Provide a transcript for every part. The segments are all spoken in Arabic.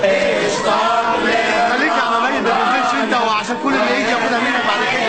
خليك على مجد ما تنزلش انت، وعشان كل اللي يجي ياخدها منك بعد كده.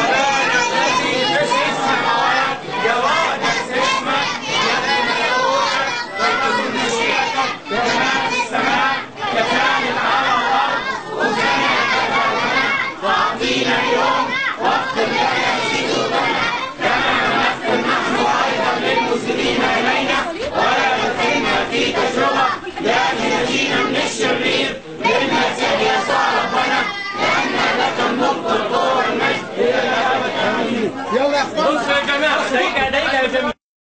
بشكر.